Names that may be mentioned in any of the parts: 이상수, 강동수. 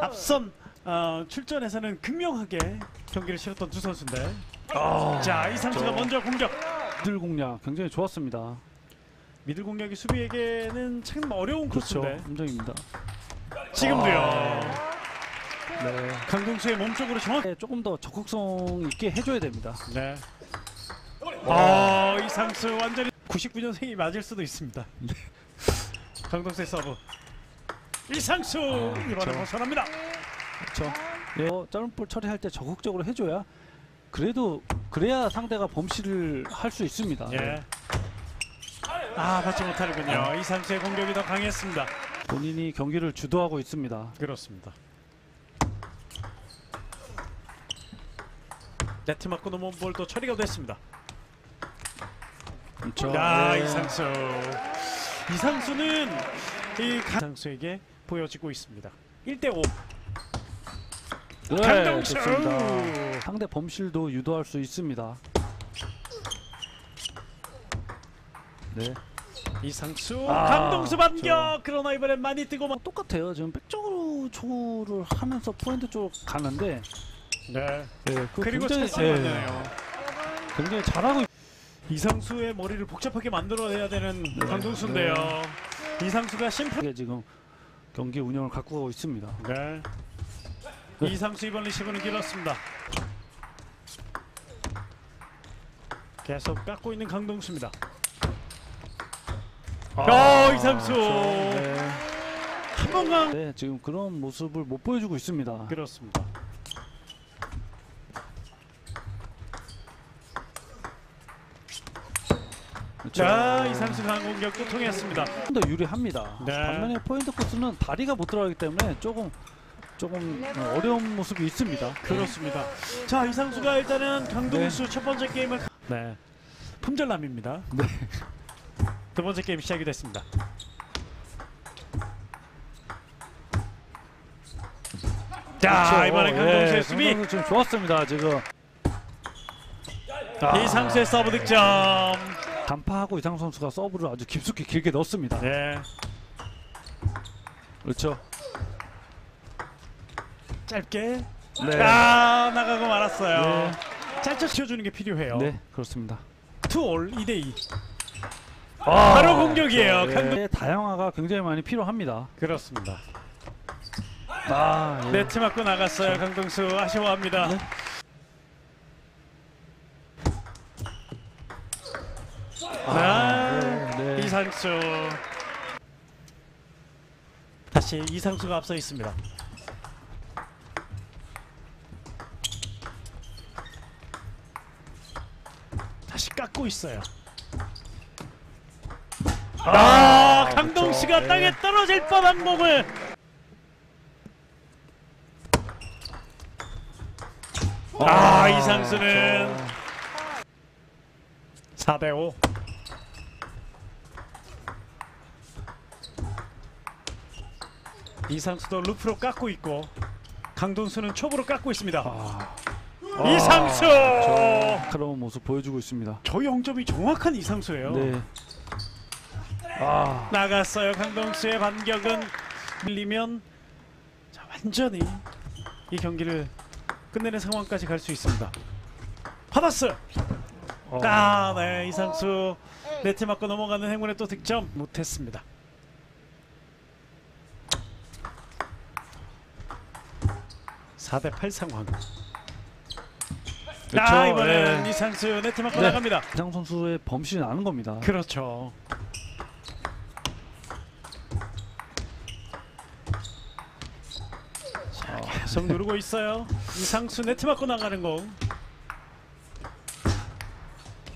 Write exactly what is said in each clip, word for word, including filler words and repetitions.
앞선 어, 출전에서는 극명하게 경기를 치렀던 두 선수인데 어, 자 이상수가 먼저 공격. 미들 공략 굉장히 좋았습니다. 미들 공략이 수비에게는 참 어려운 그렇죠. 코스인데 함정입니다. 지금도요. 아 네. 강동수의 몸쪽으로 정확히 조금 더 적극성 있게 해줘야 됩니다. 네. 아 이상수 완전히 구십구 년생이 맞을 수도 있습니다. 네. 강동수의 서브. 이상수 아, 이번에 벗어납니다. 그렇죠. 예. 어, 점프 처리할 때 적극적으로 해줘야 그래도 그래야 상대가 범실을 할 수 있습니다. 예. 아 받지 못하는군요. 네. 이상수의 공격이 더 강했습니다. 본인이 경기를 주도하고 있습니다. 그렇습니다. 네트 맞고 넘어온 볼도 처리가 됐습니다. 그렇죠. 야 네. 이상수. 이상수는 이 강동수에게 보여지고 있습니다. 일 대 오. 네, 강동수. 좋습니다. 상대 범실도 유도할 수 있습니다. 네. 이상수 아, 강동수 반격. 저... 그러나 이번엔 많이 뜨고만 똑같아요. 지금 백쪽으로 초를 하면서 포인트 쪽 가는데. 네. 네 그리고 굉장히, 네. 굉장히 잘하고 있... 이상수의 머리를 복잡하게 만들어내야 되는 네, 강동수인데요. 네. 이상수가 심플하게 지금 경기 운영을 갖고 가고 있습니다. 네. 네. 이상수 이번 리시브는 길었습니다. 계속 깎고 있는 강동수입니다. 아, 아 이상수 네. 한 번만 네, 지금 그런 모습을 못 보여주고 있습니다. 그렇습니다. 자 이상수 강 공격도 통했습니다. 조금 더 유리합니다. 네. 반면에 포인트 코스는 다리가 못 들어가기 때문에 조금 조금 어려운 모습이 있습니다. 그렇습니다. 네. 자 이상수가 일단은 강동수 네. 첫 번째 게임을 네 품절남입니다. 네. 두 번째 게임 시작이 됐습니다. 자 그렇죠. 이번에 강동수의 네. 수비 강동수 지금 좋았습니다. 지금 아. 이상수의 서브 득점. 간파하고 이상수 선수가 서브를 아주 깊숙이 길게 넣었습니다. 네. 그렇죠. 짧게. 네. 아, 나가고 말았어요. 네. 짧게 치워주는 게 필요해요. 네, 그렇습니다. 투 올 이 대 이. 아, 바로 공격이에요. 그렇죠. 강동... 네, 다양화가 굉장히 많이 필요합니다. 그렇습니다. 아, 예. 네트 맞고 나갔어요. 그렇죠. 강동수 아쉬워합니다. 네. 아, 네, 네. 이상수 다시 이상수가 앞서 있습니다. 다시 깎고 있어요. 아, 아 강동수가 그렇죠. 땅에 떨어질 뻔한 몸을 아, 아 이상수는 그렇죠. 사 대 오. 이상수도 루프로 깎고 있고 강동수는 촉으로 깎고 있습니다. 아, 이상수! 아, 그런 모습 보여주고 있습니다. 저 영 점이 정확한 이상수예요. 네. 아. 나갔어요. 강동수의 반격은 밀리면 자, 완전히 이 경기를 끝내는 상황까지 갈 수 있습니다. 받았어요. 어. 아, 네, 이상수 네트 맞고 넘어가는 행운에 또 득점 못했습니다. 사 대 팔 상황. 그렇죠. 아, 이번엔 네. 이상수 네트 맞고 네. 나갑니다. 이상수 선수의 범실이 나는 겁니다. 그렇죠. 자, 계속 네. 누르고 있어요. 이상수 네트 맞고 나가는 공.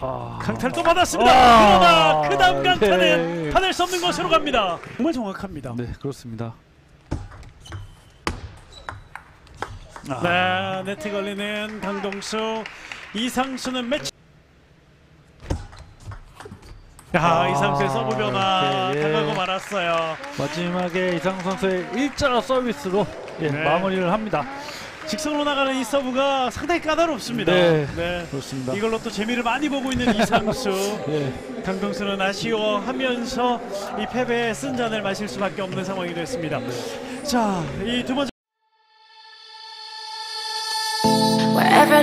아... 강타를 또 받았습니다. 아... 그러나 그 다음 강타는 네. 받을 수 없는 것으로 갑니다. 정말 정확합니다. 네, 그렇습니다. 아. 네, 네트 걸리는 강동수. 이상수는 매치. 야, 아, 이상수의 서브 변화 네, 예. 당하고 말았어요. 마지막에 이상수 선수의 일자 서비스로 예, 네. 마무리를 합니다. 직선으로 나가는 이 서브가 상당히 까다롭습니다. 네, 네. 그렇습니다. 이걸로 또 재미를 많이 보고 있는 이상수. 예. 강동수는 아쉬워하면서 이 패배의 쓴 잔을 마실 수밖에 없는 상황이 됐습니다. 자, 이 두 번째 Wherever